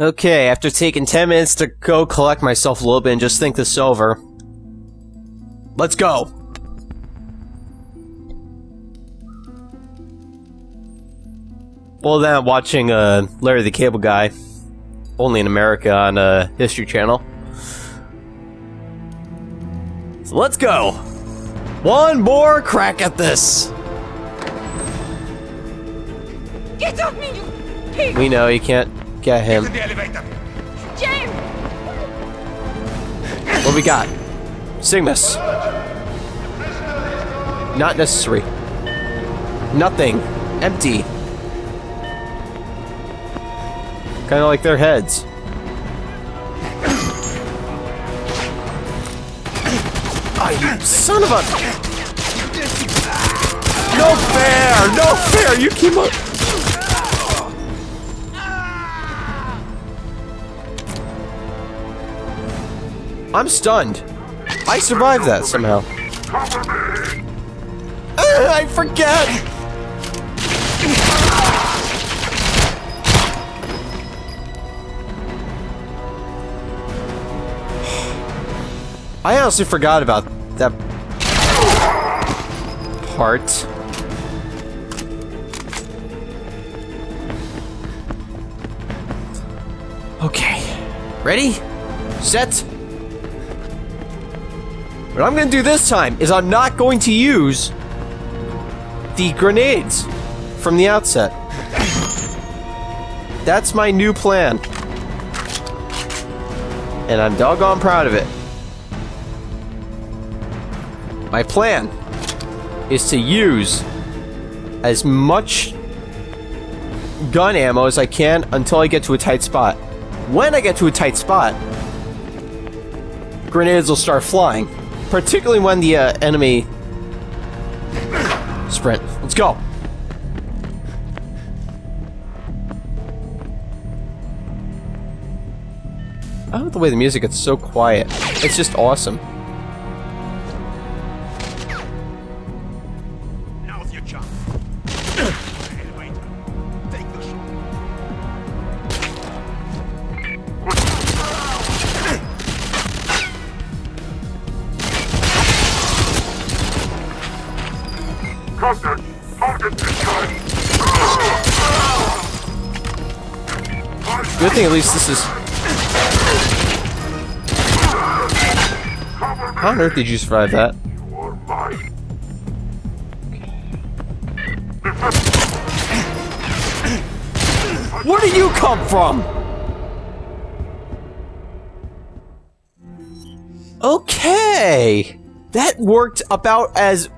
Okay, after taking 10 minutes to go collect myself a little bit and just think this over. Let's go! Well then, I'm watching Larry the Cable Guy, only in America, on History Channel. So let's go! One more crack at this! Get off me, you pig! We know you can't get him. James! What we got? Cygnus. Not necessary. Nothing. Empty. Kinda like their heads. Oh, you son of a... No fair! No fair! You keep up... I'm stunned. I survived that somehow. I forget! I honestly forgot about that part. Okay. Ready? Set? What I'm gonna do this time is I'm not going to use the grenades from the outset. That's my new plan. And I'm doggone proud of it. My plan is to use as much gun ammo as I can until I get to a tight spot. When I get to a tight spot, grenades will start flying. Particularly when the enemy sprint. Let's go. I love the way the music gets so quiet. It's just awesome. Now's your chance. Take the shot. Good thing at least this is... How on earth did you survive that? Where did you come from? Okay! That worked about as...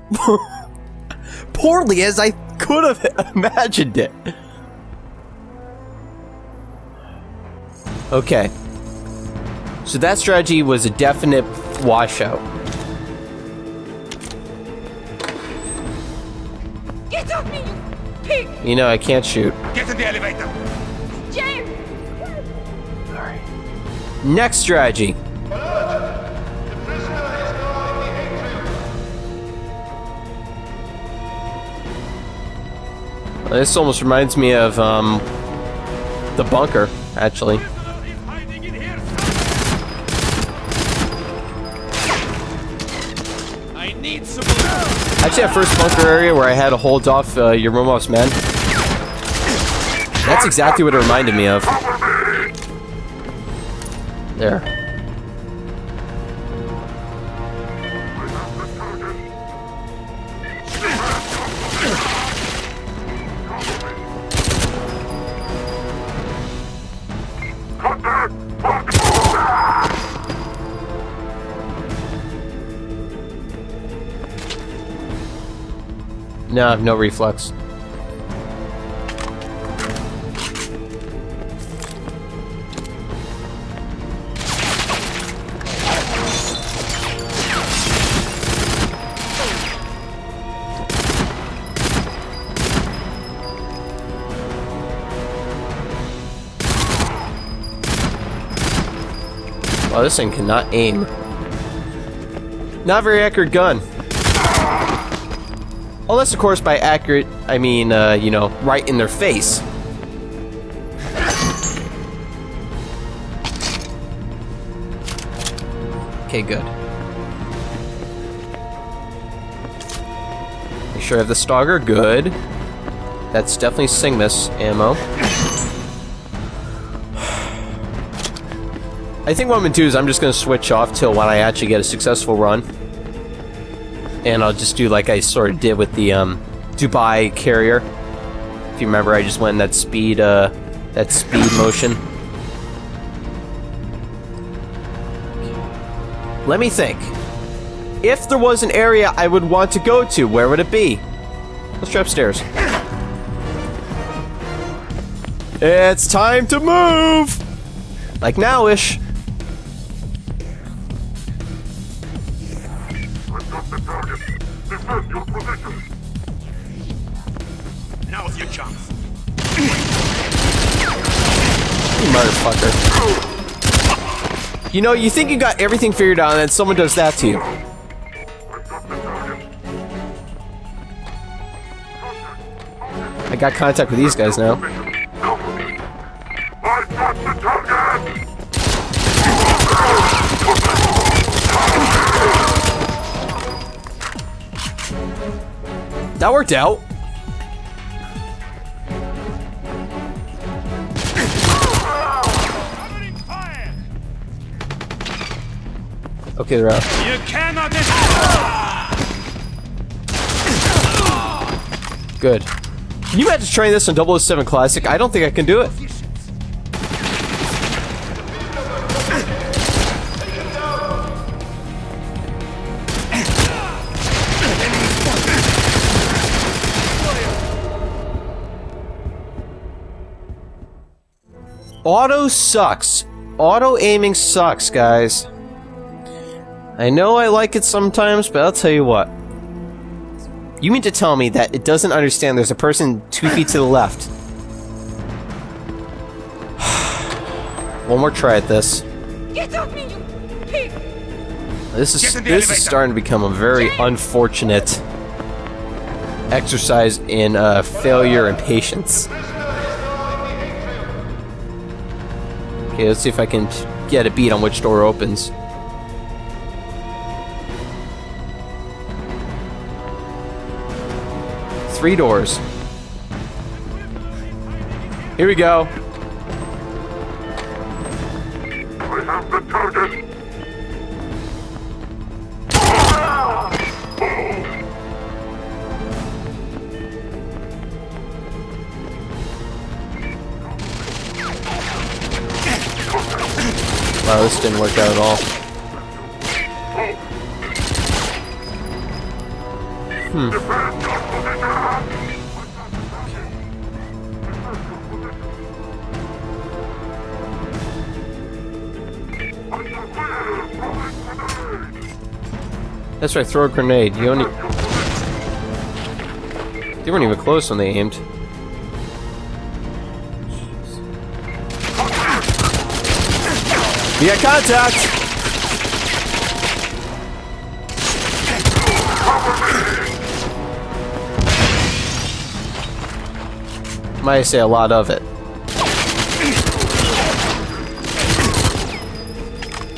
poorly as I could have imagined it. Okay. So that strategy was a definite washout. Get off me, you pig! You know I can't shoot. Get in the elevator. James! Alright. Next strategy. This almost reminds me of, the bunker, actually. Actually, that first bunker area where I had to hold off Yurimov's men. That's exactly what it reminded me of. There. No, I have no reflex. Wow, this thing cannot aim. Not a very accurate gun. Unless, of course, by accurate, I mean, you know, right in their face. Okay, good. Make sure I have the Stalker. Good. That's definitely Sigmus ammo. I think what I'm gonna do is I'm just gonna switch off till when I actually get a successful run. And I'll just do like I sort of did with the Dubai carrier. If you remember, I just went in that speed motion. Let me think. If there was an area I would want to go to, where would it be? Let's try upstairs. It's time to move! Like now-ish. Now's your chance. You motherfucker. You know, you think you got everything figured out and then someone does that to you. I got contact with these guys now. That worked out. Okay, they're out. You cannot destroy. Good. Can you imagine trying this on 007 Classic? I don't think I can do it. Auto sucks. Auto aiming sucks, guys. I know I like it sometimes, but I'll tell you what. You mean to tell me that it doesn't understand there's a person 2 feet to the left? One more try at this. Get off me, you pig. This is starting to become a very unfortunate exercise in failure and patience. Okay, let's see if I can get a beat on which door opens. Three doors. Here we go. I have the target. Wow, this didn't work out at all. That's right, throw a grenade. You only... They weren't even close when they aimed. We got contact! Might say a lot of it.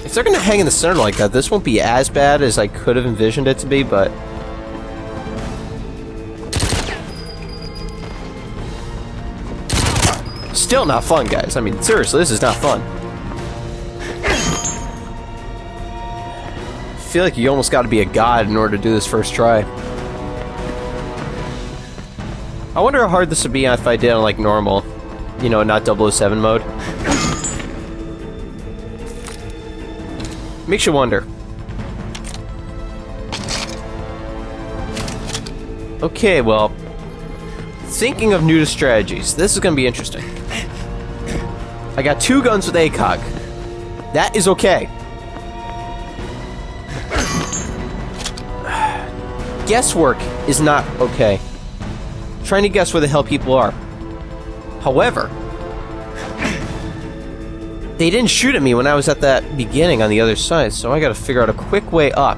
If they're gonna hang in the center like that, this won't be as bad as I could have envisioned it to be, but... Still not fun, guys. I mean, seriously, this is not fun. I feel like you almost got to be a god in order to do this first try. I wonder how hard this would be if I did on like normal, you know, not 007 mode. Makes you wonder. Okay, well, thinking of new strategies, this is going to be interesting. I got 2 guns with ACOG. That is okay. Guesswork is not okay. Trying to guess where the hell people are. However, they didn't shoot at me when I was at that beginning on the other side, so I gotta figure out a quick way up.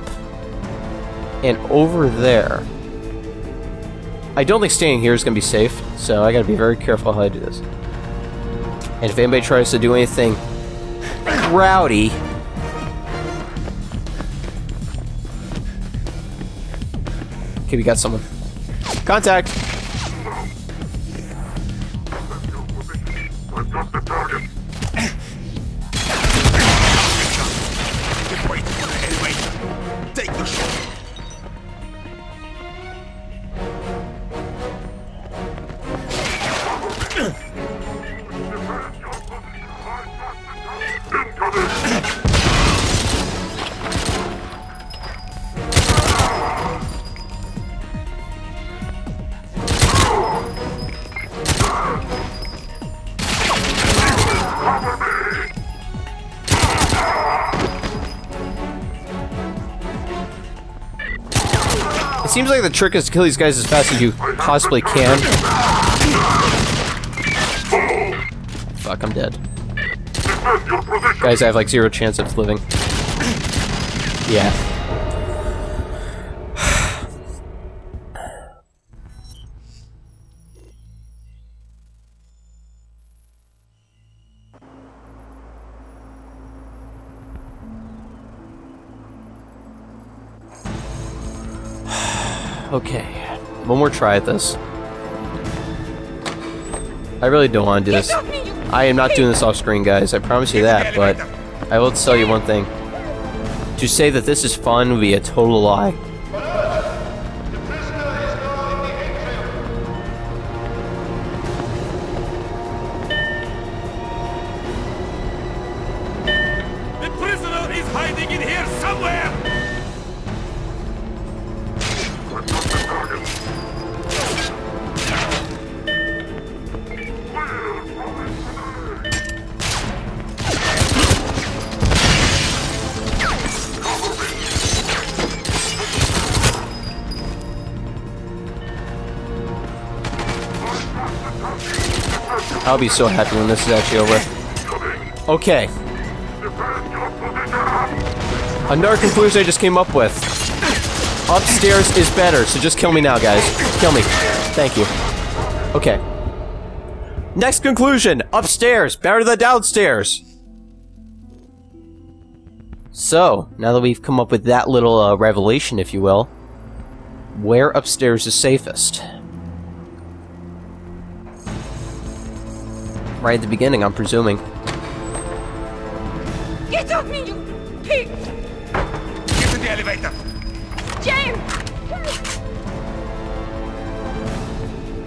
And over there. I don't think staying here is gonna be safe, so I gotta be very careful how I do this. And if anybody tries to do anything rowdy, Okay, we got someone. Contact! I've got the target. Anyway, take the shot. Seems like the trick is to kill these guys as fast as you possibly can. Fuck, I'm dead. Guys, I have like 0 chance of living. Yeah. Okay, one more try at this. I really don't want to do this. I am not doing this off screen, guys. I promise you that, but I will tell you one thing. To say that this is fun would be a total lie. I'll be so happy when this is actually over. Okay. Another conclusion I just came up with. Upstairs is better, so just kill me now, guys. Kill me. Thank you. Okay. Next conclusion! Upstairs! Better than downstairs! So, now that we've come up with that little revelation, if you will, where upstairs is safest? Right at the beginning, I'm presuming. Get off me, you pig! Get to the elevator! James!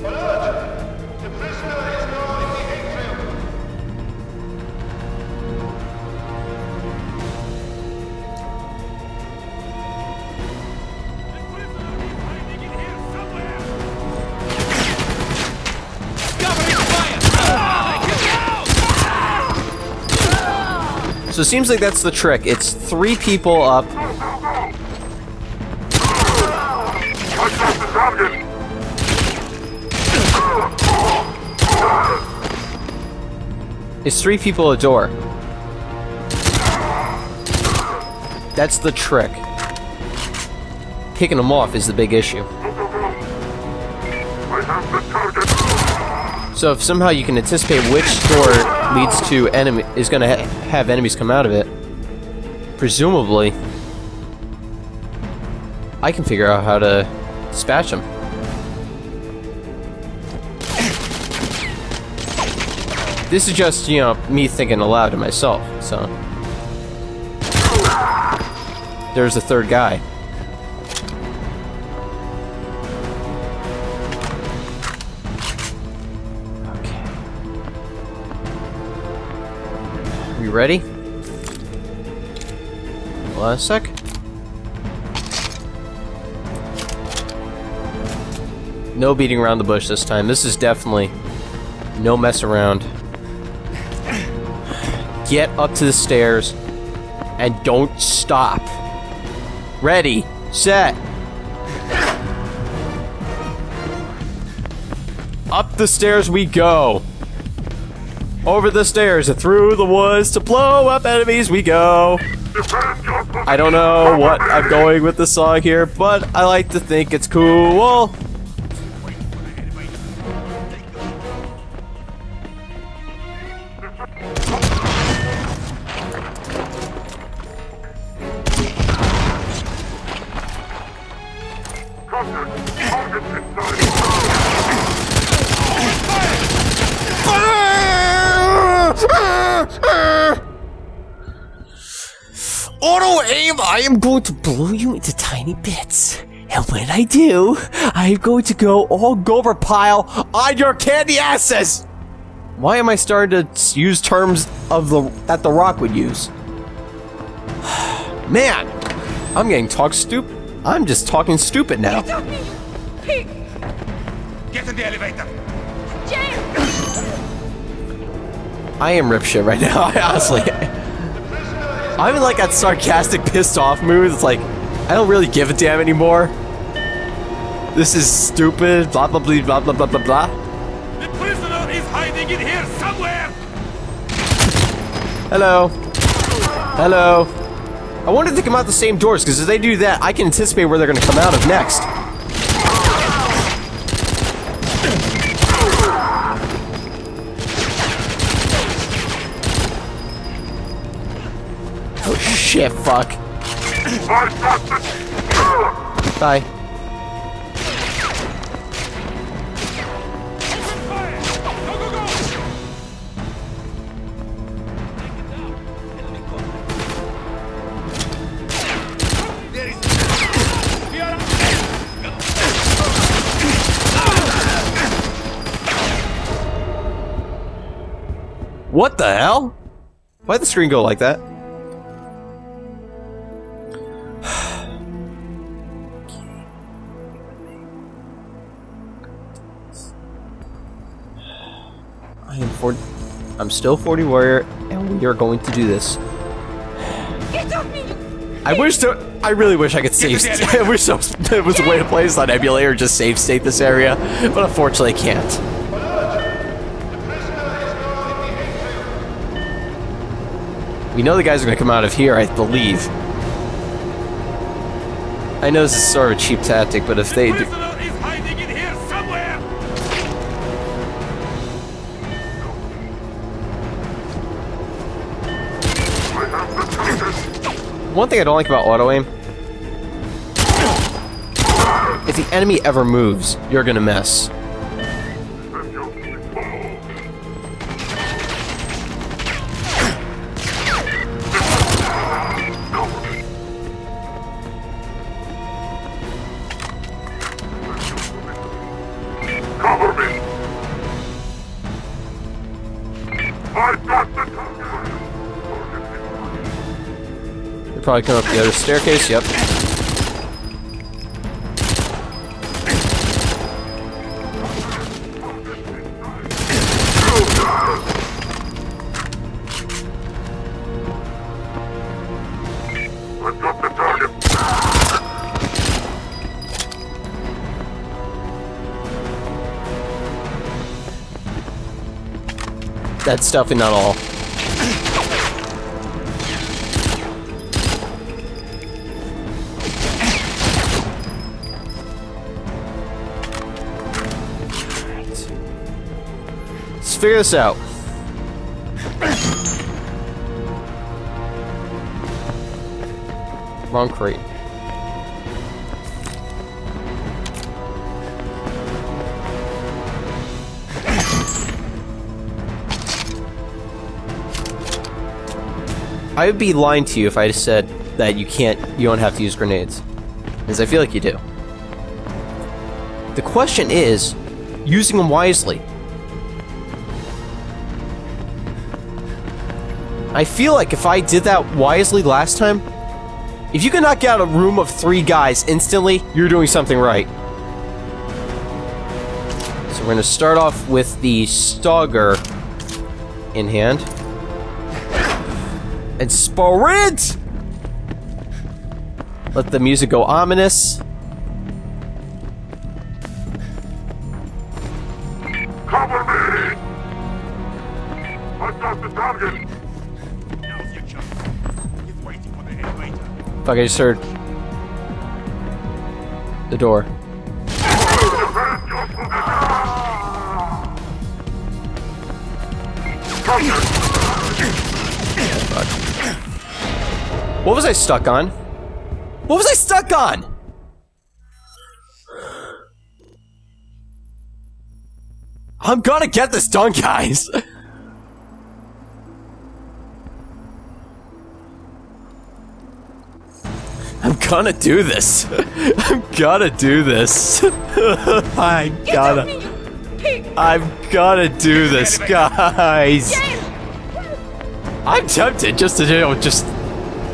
The prisoner is now in the So it seems like that's the trick. It's 3 people up. It's 3 people a door. That's the trick. Kicking them off is the big issue. So if somehow you can anticipate which door leads to enemy is gonna have enemies come out of it. Presumably, I can figure out how to dispatch them. This is just, you know, me thinking aloud to myself. So there's the 3rd guy. You ready? Last sec. No beating around the bush this time. This is definitely no mess around. Get up to the stairs and don't stop. Ready, set. Up the stairs we go. Over the stairs and through the woods to blow up enemies we go. I don't know what I'm going with the song here, but I like to think it's cool. Auto aim, I am going to blow you into tiny bits. And when I do, I'm going to go all gober pile on your candy asses! Why am I starting to use terms of that The Rock would use? Man, I'm getting I'm just talking stupid now. Get off me, pig! Get in the elevator! James! I am rip shit right now, honestly. I'm in like that sarcastic pissed off mood. It's like, I don't really give a damn anymore. This is stupid, blah blah blah blah blah blah blah blah. The prisoner is hiding in here somewhere! Hello. Hello. I wanted to come out the same doors, because if they do that, I can anticipate where they're gonna come out of next. Oh shit, fuck. Bye. What the hell? Why'd the screen go like that? I'm still 40 Warrior, and we are going to do this. Get off me! I really wish I could save state. I wish there was a way to play this on emulator, just save state this area, but unfortunately I can't. We know the guys are going to come out of here, I believe. I know this is sort of a cheap tactic, but if they do... One thing I don't like about auto-aim, if the enemy ever moves, you're gonna mess. Probably come up the other staircase, yep. That's stuffy, not all. Figure this out. Wrong crate. I would be lying to you if I said that you don't have to use grenades. Because I feel like you do. The question is using them wisely. I feel like if I did that wisely last time, if you can knock out a room of 3 guys instantly, you're doing something right. So we're gonna start off with the Stalker in hand. And sprint! Let the music go ominous. Cover me! I got the target! Fuck, I just heard the door. Fuck. What was I stuck on? What was I stuck on? I'm gonna get this done, guys! I'm gonna do this. I'm gonna do this. I gotta. I've gotta do this, guys. I'm tempted just to, you know, just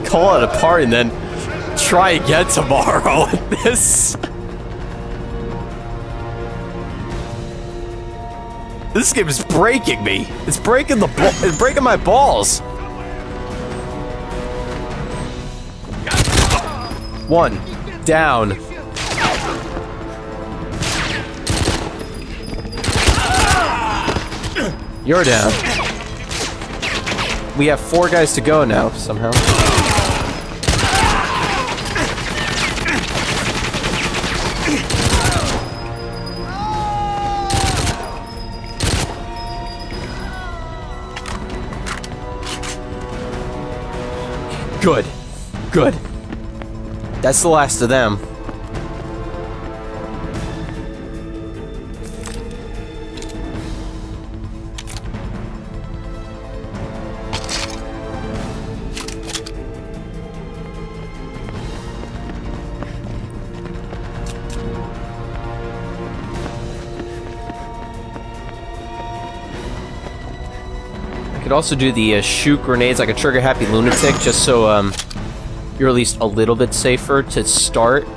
call it a part and then try again tomorrow at this. This game is breaking me. It's breaking the ball. It's breaking my balls. One down. You're down. We have 4 guys to go now, somehow. Good. Good. That's the last of them. Could also do the shoot grenades like a trigger happy lunatic, just so you're at least a little bit safer to start.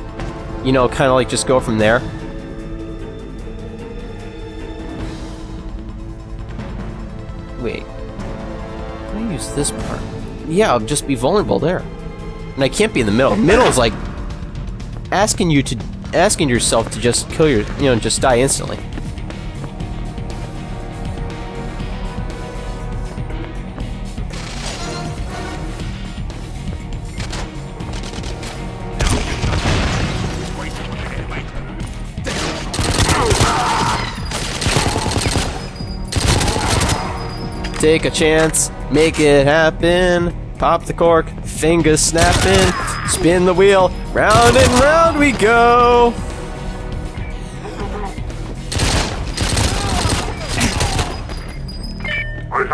You know, kind of like just go from there. Wait, can I use this part? Yeah, I'll just be vulnerable there, and I can't be in the middle. Middle is like asking yourself to just kill your, you know, just die instantly. Take a chance, make it happen, pop the cork, fingers snapping, spin the wheel, round and round we go!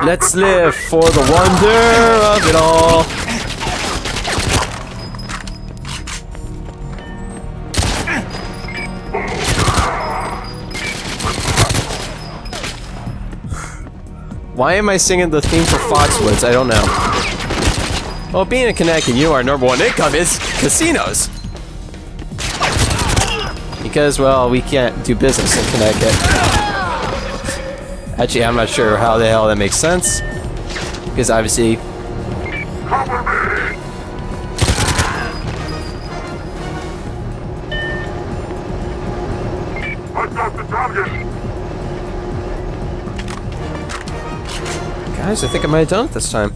Let's live for the wonder of it all! Why am I singing the theme for Foxwoods? I don't know. Well, being in Connecticut, you know, our number one income is casinos. Because, well, we can't do business in Connecticut. Actually, I'm not sure how the hell that makes sense. Because obviously... Guys, I think I might have done it this time.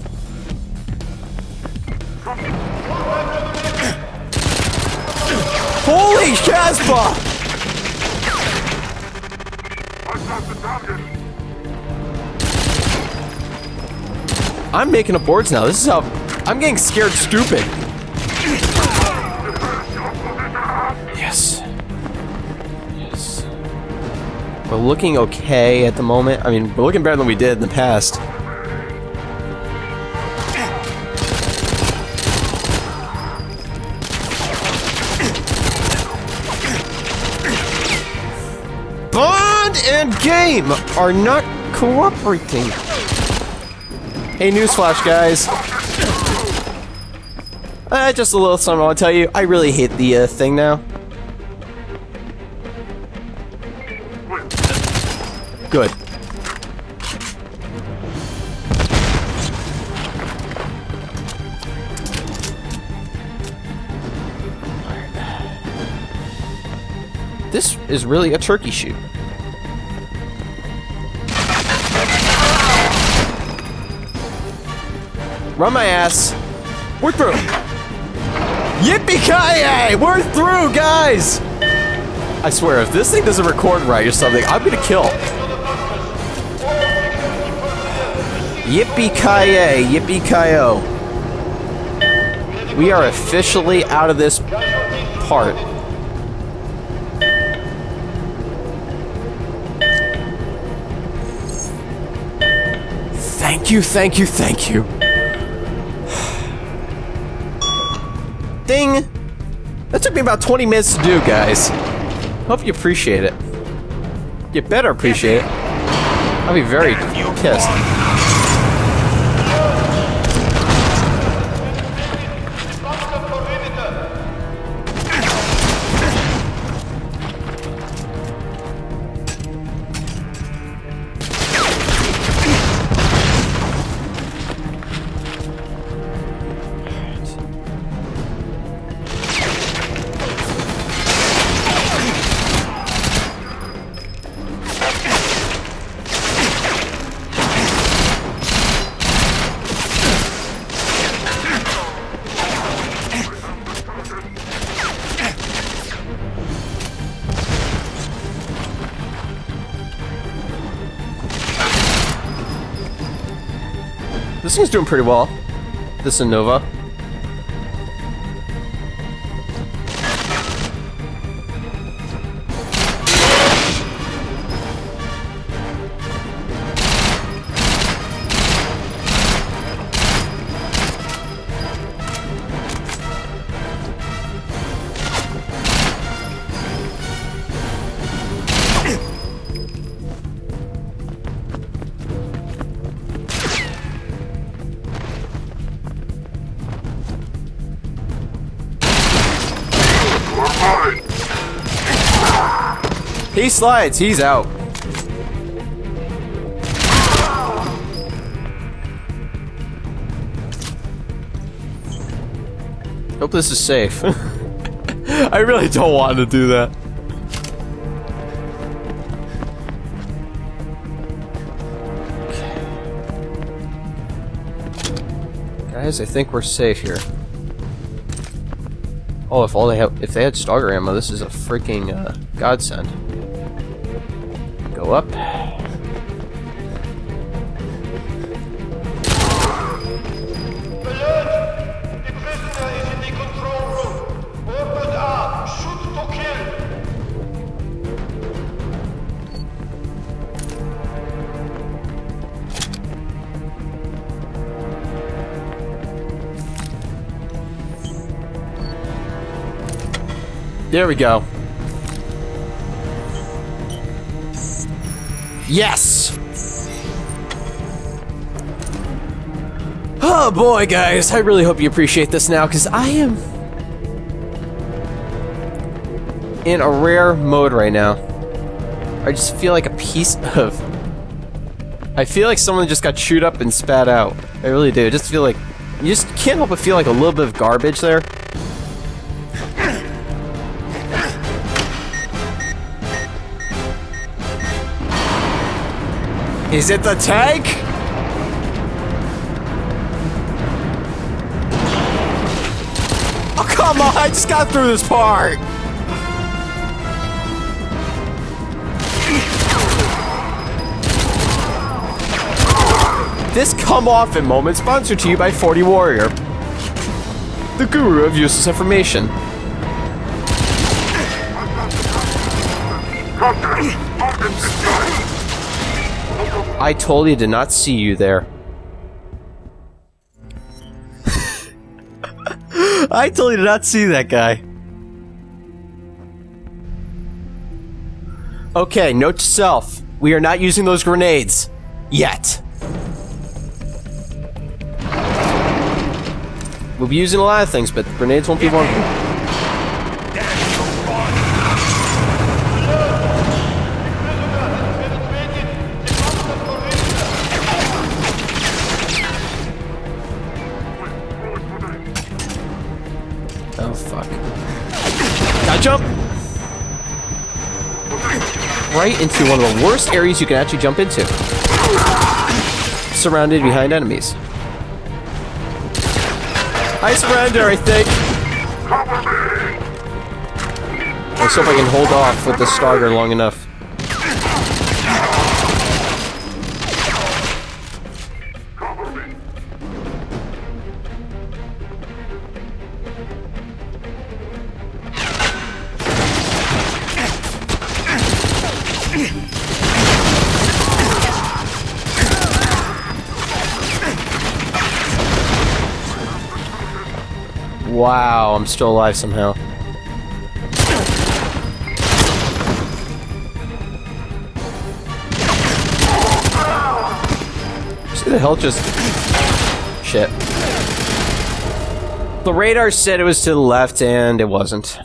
Holy Casbah! I'm making up boards now. This is how I'm getting scared stupid. Yes. Yes. We're looking okay at the moment. I mean, we're looking better than we did in the past. Game are not cooperating. Hey, newsflash, guys. Just a little something I want to tell you. I really hate the thing now. Good. This is really a turkey shoot. Run my ass. We're through. Yippee-ki-yay! We're through, guys! I swear, if this thing doesn't record right or something, I'm gonna kill. Yippee-ki-yay, yippee-ki-yo. We are officially out of this part. Thank you, thank you, thank you. Ding! That took me about 20 minutes to do, guys. Hope you appreciate it. You better appreciate it. I'll be very pissed. This thing's doing pretty well. This and Nova. He slides, he's out. Hope this is safe. I really don't want to do that. Guys, I think we're safe here. Oh, if all they have, if they had Stalker ammo, this is a freaking godsend. Go up. Alert! The prisoner is in the control room. Open up. Shoot to kill. There we go. Yes! Oh boy, guys, I really hope you appreciate this now, because I am in a rare mode right now. I just feel like a piece of... I feel like someone just got chewed up and spat out. I really do. I just feel like... You just can't help but feel like a little bit of garbage there. Is it the tank? Oh, come on! I just got through this part! This come off in moment sponsored to you by 40 Warrior, the guru of useless information. I totally did not see you there. I totally did not see that guy. Okay, note to self. We are not using those grenades. Yet. We'll be using a lot of things, but the grenades won't be one of them. Right into one of the worst areas you can actually jump into. Surrounded behind enemies. I surrender, I think. Let's hope I can hold off with the Stalker long enough. Wow, I'm still alive somehow. Who the hell just... Shit. The radar said it was to the left, and it wasn't.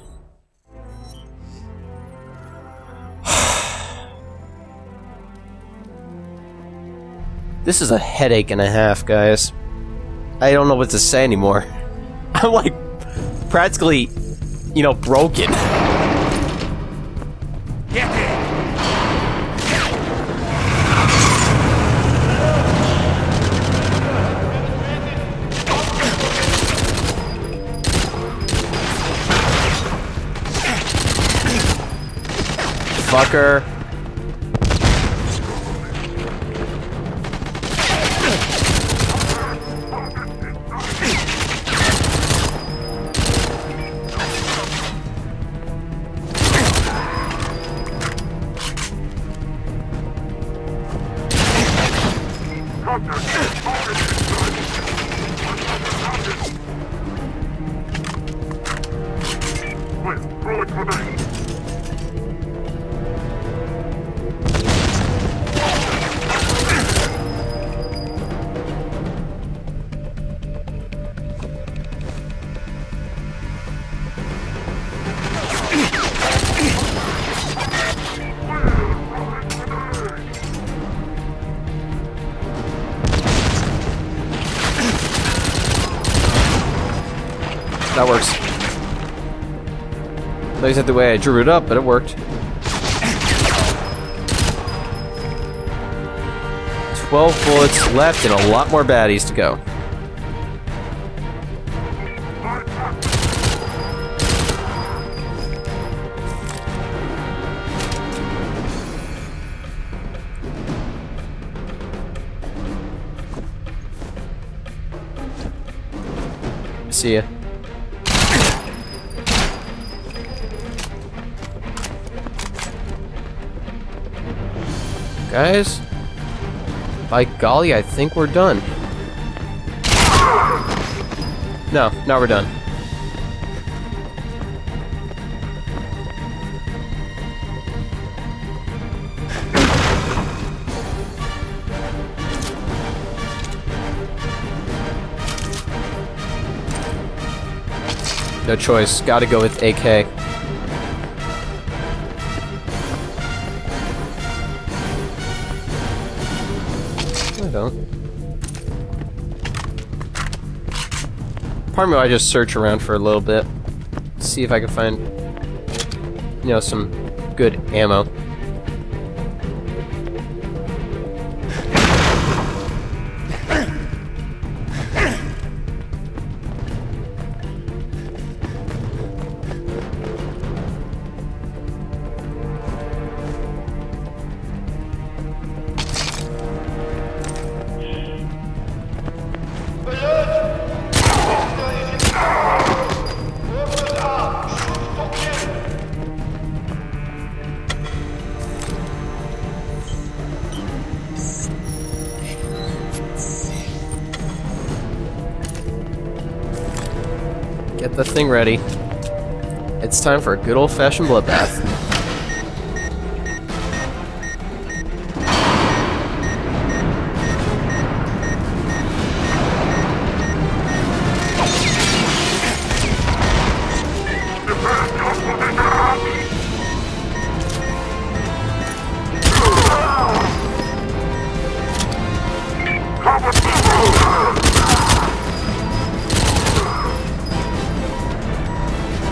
This is a headache and a half, guys. I don't know what to say anymore. I'm like, practically, you know, broken. Get it. Fucker. That works. At least that's the way I drew it up, but it worked. 12 bullets left and a lot more baddies to go. See ya. Guys, by golly, I think we're done. No, now we're done. No choice, gotta go with AK. Pardon me, I just search around for a little bit, see if I can find, you know, some good ammo. Get the thing ready. It's time for a good old-fashioned bloodbath.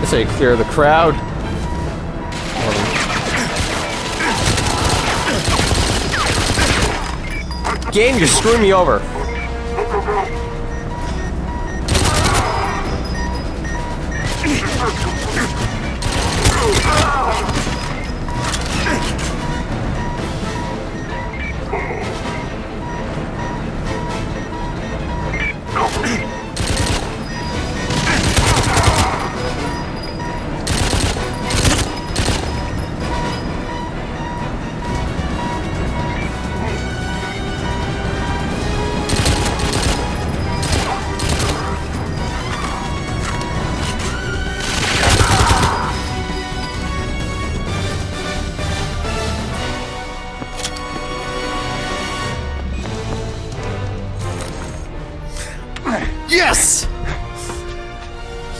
Say clear the crowd. Game, you screwed me over.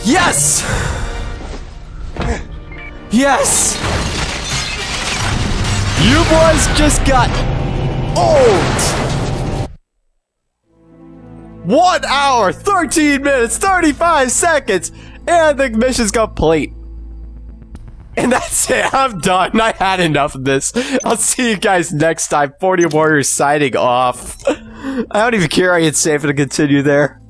Yes! Yes! You boys just got old! 1 hour, 13 minutes, 35 seconds, and the mission's complete. And that's it, I'm done. I had enough of this. I'll see you guys next time. 40 Warrior signing off. I don't even care, I get safe and continue there.